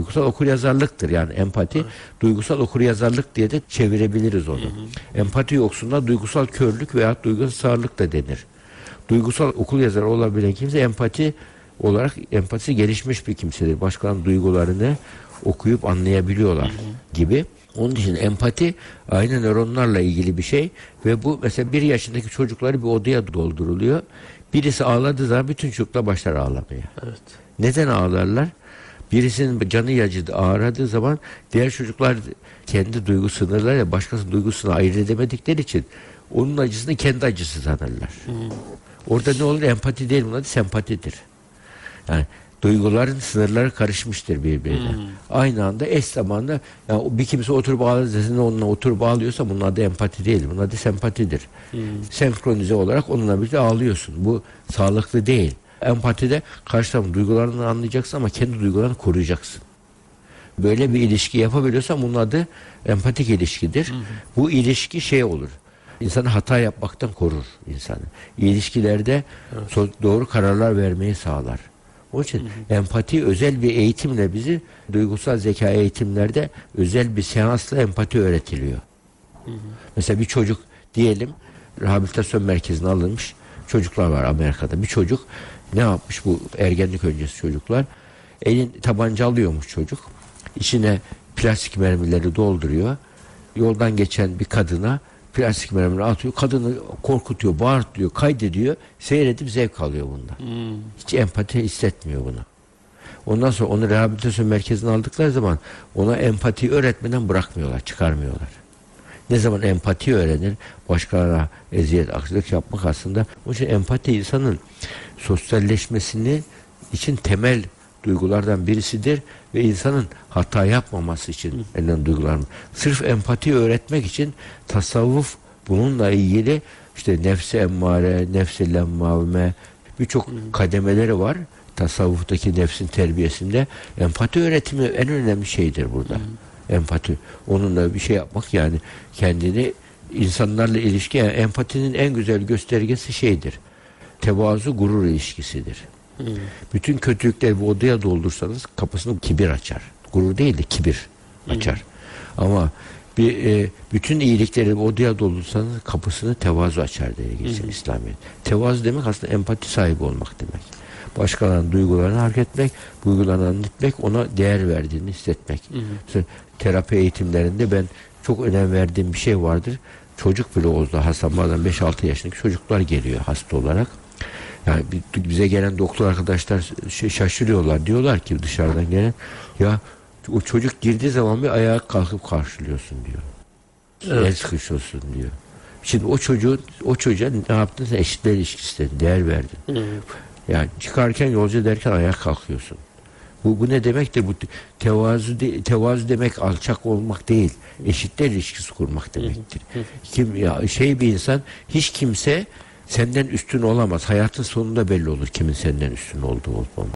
Duygusal okuryazarlıktır yani empati. Evet. Duygusal okuryazarlık diye de çevirebiliriz onu. Hı hı. Empati yoksunluğa duygusal körlük veya duygusal sağırlık da denir. Duygusal okuryazarı olabilen kimse empati olarak empatisi gelişmiş bir kimsedir. Başkalarının duygularını okuyup anlayabiliyorlar hı hı. gibi. Onun için empati aynı nöronlarla ilgili bir şey ve bu mesela 1 yaşındaki çocukları bir odaya dolduruluyor. Birisi ağladığı zaman bütün çocuklar başlar ağlamaya. Evet. Neden ağlarlar? Birisinin canı acıdı, ağrıdığı zaman diğer çocuklar kendi duygu sınırlarıyla başkasının duygusunu ayırt edemedikleri için onun acısını kendi acısı sanırlar. Hmm. Orada ne olur? Empati değil, bunlar sempatidir. Yani duyguların sınırları karışmıştır birbirine. Hmm. Aynı anda eş zamanlı yani bir kimse oturup ağlarsa onunla oturup ağlıyorsa bunun adı empati değil, bunun adı sempatidir. Hmm. Senkronize olarak onunla birlikte ağlıyorsun. Bu sağlıklı değil. Empatide karşı tarafın duygularını anlayacaksın ama kendi duygularını koruyacaksın. Böyle bir ilişki yapabiliyorsan bunun adı empatik ilişkidir. Hı hı. Bu ilişki şey olur. İnsanı hata yapmaktan korur insanı. İlişkilerde evet. doğru kararlar vermeyi sağlar. Onun için hı hı. empati özel bir eğitimle bizi duygusal zeka eğitimlerde özel bir seansla empati öğretiliyor. Hı hı. Mesela bir çocuk diyelim rehabilitasyon merkezine alınmış çocuklar var Amerika'da. Bir çocuk ne yapmış bu ergenlik öncesi çocuklar? Elin tabanca alıyormuş çocuk. İçine plastik mermileri dolduruyor. Yoldan geçen bir kadına plastik mermileri atıyor. Kadını korkutuyor, bağırtıyor, kaydediyor. Seyredip zevk alıyor bundan. Hmm. Hiç empati hissetmiyor bunu. Ondan sonra onu rehabilitasyon merkezine aldıkları zaman ona empati öğretmeden bırakmıyorlar, çıkarmıyorlar. Ne zaman empati öğrenir, başkalarına eziyet, haksızlık yapmak aslında. Onun için empati insanın sosyalleşmesini için temel duygulardan birisidir ve insanın hata yapmaması için elinden duygularını. Sırf empati öğretmek için tasavvuf bununla ilgili işte nefse emmare, nefse lemmame birçok kademeleri var. Tasavvuftaki nefsin terbiyesinde empati öğretimi en önemli şeydir burada. Empati. Onunla bir şey yapmak yani kendini insanlarla ilişki. Yani empatinin en güzel göstergesi şeydir. Tevazu gurur ilişkisidir. Hmm. Bütün kötülükleri bir odaya doldursanız kapısını kibir açar. Gurur değil de kibir açar. Hmm. Ama bütün iyilikleri bir odaya doldursanız kapısını tevazu açar diye geçer İslamiyet. Tevazu demek aslında empati sahibi olmak demek. Başkalarının duygularını hak etmek, duygularını anlatmak, ona değer verdiğini hissetmek. Hı hı. Mesela terapi eğitimlerinde ben çok önem verdiğim bir şey vardır. Çocuk bile olsa hasta bazen 5-6 yaşındaki çocuklar geliyor hasta olarak. Yani bize gelen doktor arkadaşlar şaşırıyorlar. Diyorlar ki dışarıdan gelen ya o çocuk girdiği zaman bir ayağa kalkıp karşılıyorsun diyor. Evet. El sıkışıyorsun diyor. Şimdi o çocuğa ne yaptın? Eşitler ilişkisi dedin, değer verdin. Hı. Yani çıkarken yolcu derken ayağa kalkıyorsun. Bu ne demektir? Bu tevazu demek alçak olmak değil. Eşitler ilişkisi kurmak demektir. Kim ya şey bir insan hiç kimse senden üstün olamaz. Hayatın sonunda belli olur kimin senden üstün olduğu.